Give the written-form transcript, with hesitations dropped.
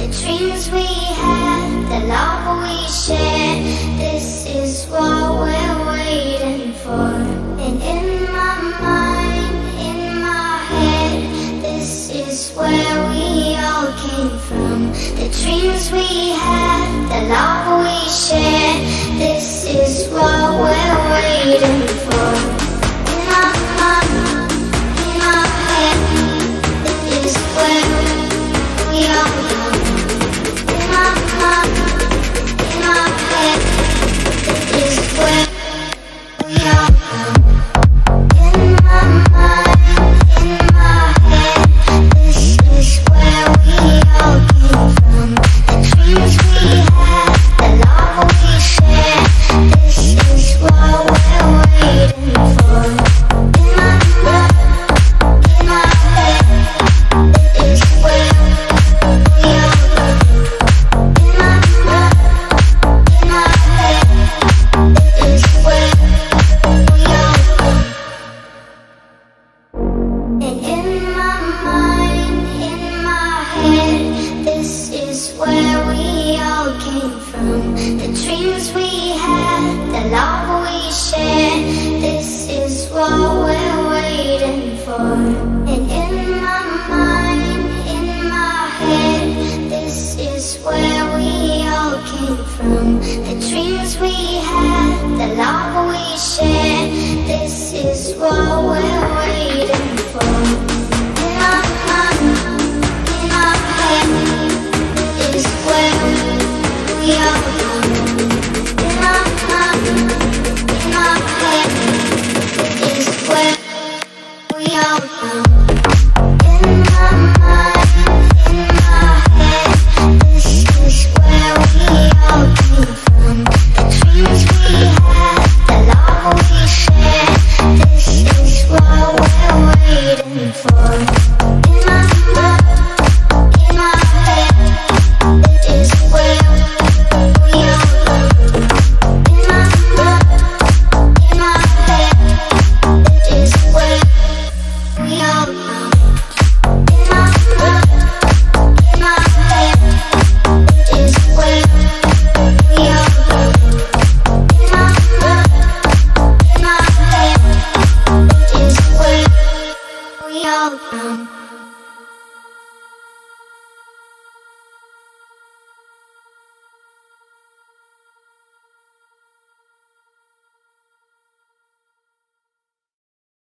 the dreams we had, the love we shared. This is what we're waiting for. And in my mind, in my head, this is where we all came from. The dreams we had, the love we shared. This is what we're waiting for. In my mind, in my head, this is where we all came from. Where we all came from, the dreams we had, the love.